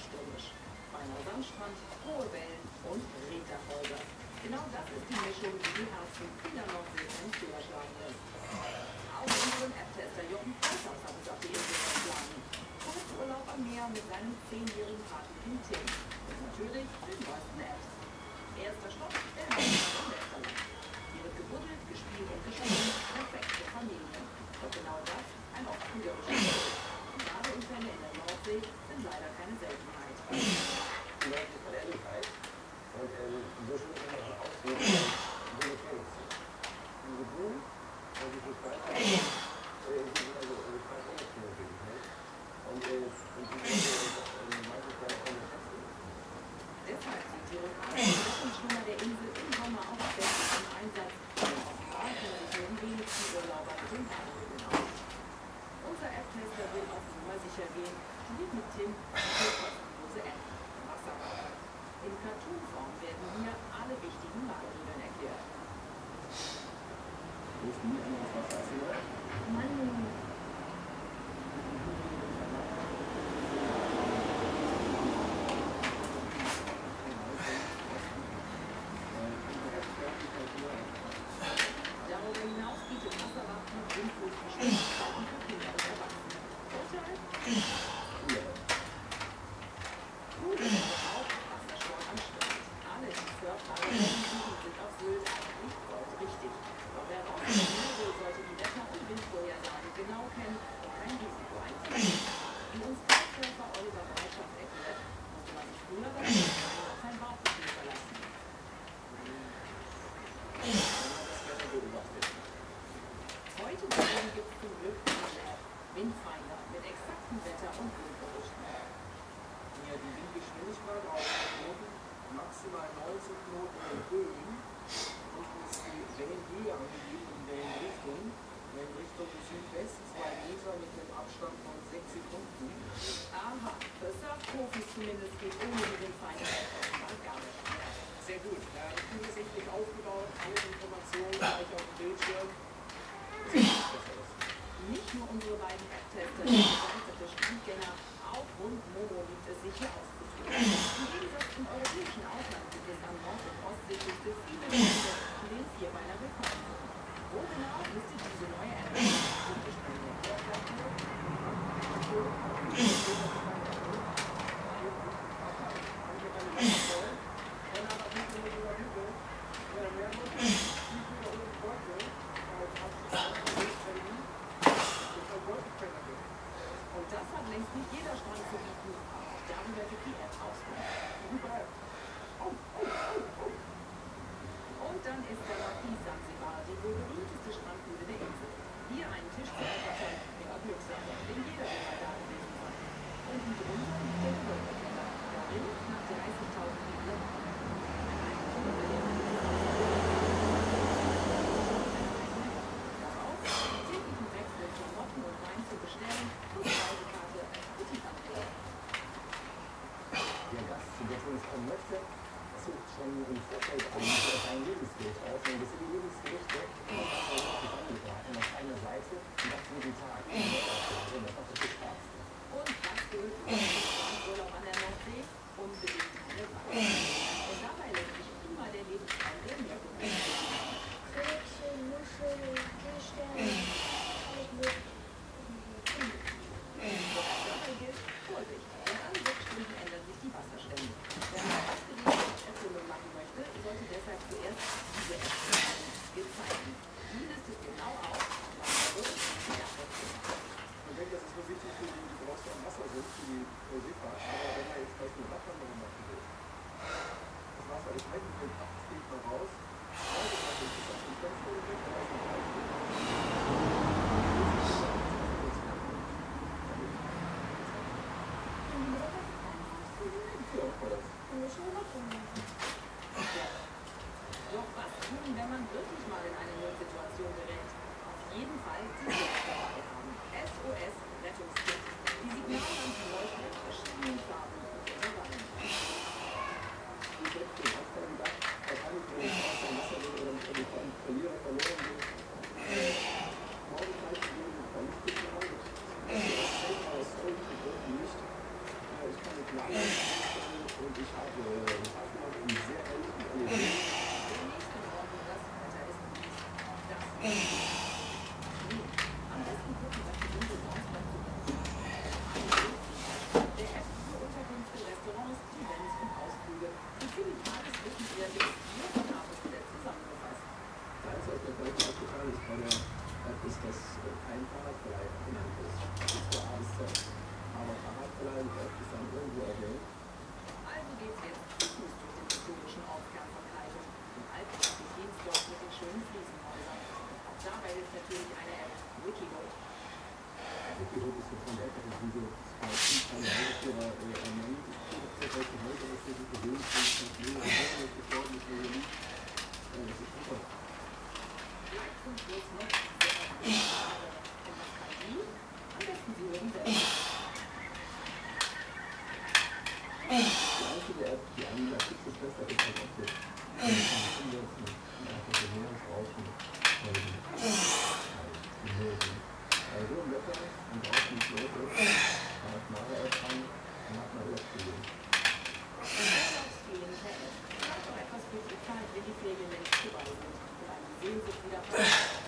stürmisch. Orangestrand, hohe Wellen und Regenfolger. Genau das ist die Mischung, die die Herzen vieler Nordsee und überschlagen lässt. Auch unseren App-Tester Jochen Freitags hat es auf die Insel geschlagen. Kurzurlaub am Meer mit seinem 10-jährigen Partner im Team. Und natürlich den neuesten Apps. Erster Stopp, der Hauptstadt und Westerland. Hier wird gebuddelt, gespielt und geschossen. Perfekt für Familien. Und genau das, ein oft trügerischer Spiel. Badeunfälle in der Nordsee sind leider keine Seltenheit. Deshalb sind die Rückwärtsschwimmer der Insel im Sommer auch besser im Einsatz. Auch da können sich die wenigsten Urlauber mit dem Badehügel aus. Unser App-Tester will auf Nummer sicher gehen, spielt mit Tim eine kostenlose App. In Cartoon-Form werden hier alle wichtigen Baderegeln erklärt. Darüber hinaus bietet Wasserbad noch Infos für Schwierigkeiten für Kinder und Erwachsene. Vorteil? Auch Wassersport am Strand. Alle, die Surfbahnen sind auf Sylt eigentlich dort richtig. Doch wer rauskommt, sollte die Wetter- und Windvorhersage genau kennen und kein Risiko einziehen. Wie uns Kitesurfer Oliver Bereitschaft erklärt, musste man sich früher bei auf sein Bauchgefühl verlassen. Heute dagegen gibt es zum Glück eine App, Windfinder, mit exakten Wetter- und Windberichten. Hier die Windgeschwindigkeit aufgeboten, maximal 90 Knoten in Böen. Und es ist die Wellenhöhe angegeben in Wellenrichtung. Wellenrichtung ist Südwest, 2 Meter mit einem Abstand von 6 Sekunden. Aha, das sagt Profis zumindest geht ohne die Windfinder-App erstmal gar nicht. Sehr gut, da ist übersichtlich aufgebaut, alle Informationen gleich auf dem Bildschirm. Nicht nur unsere beiden App-Tester, begeisterte Strandgänger, auch rund Momo liebt es sich hier auszuführen. Im Gegensatz zum europäischen Ausland gibt es am Nord- und Ostseeküste viele Länder, in denen Vierbeiner willkommen sind. Wo genau müsste diese neue App Und das hat längst nicht jeder Strand zu bieten. Darüber gibt die App Auskunft. Und dann ist der Marquis Sansibar, die wohl berühmteste Strandbude der Insel. Hier einen Tisch zu ergattern, mit Glückssache, den jeder immer da gewesen hat. Unten drunter liegt der Gewölbekeller. Darin nach 30.000 Liter. Der Gast, der zu uns kommen möchte, sucht schon im Vorfeld ein Lebensbild aus. Und das sind die Lebensgerichte, die man angebracht hat. Auf einer Seite und das jeden Tag. Und das macht richtig Spaß. Und das gilt für den Strandurlaub an der Nordsee unbedingt eine Wahl. Und dabei lässt sich immer der Lebensraum der Wirkung entwickeln. Krebschen, Muscheln, Kirschsterne, Heidmuscheln. Doch was tun, wenn man wirklich mal in eine Notsituation gerät? Auf jeden Fall die Hilfe dabei haben. SOS Rettungskit. Die Signallampen leuchten in verschiedenen Farben und Intervallen. Ich hätte den Wasser gedacht, da kann ich mir nicht aus dem Wasser gehen oder mit einem Verlierer verloren gehen. Morgen kann ich mir nicht vernünftig behandeln. Das fällt aus irgendwelchen Gründen nicht. Ich kann nicht lange. Pflegemensch zu weisen, um eine Sehnsucht wieder